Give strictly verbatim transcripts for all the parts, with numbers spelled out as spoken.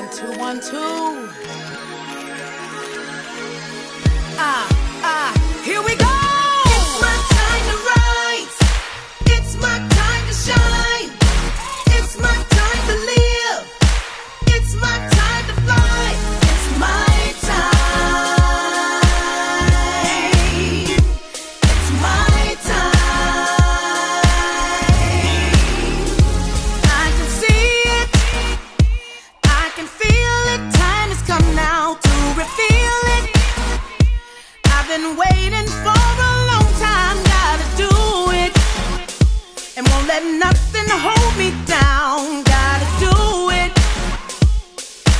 One, two, one, two. Ah, ah, here we go. It's my time to rise. It's my time to shine. It's my time to live. It's my time to fly. It's my time. It's my time. I can see it. I can feel it. Time has come now to reveal it. I've been waiting for a long time. Gotta do it. And won't let nothing hold me down. Gotta do it.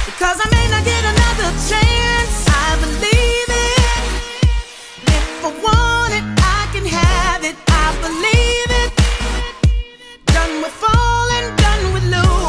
Because I may not get another chance. I believe it. If I want it, I can have it. I believe it. Done with falling, done with losing.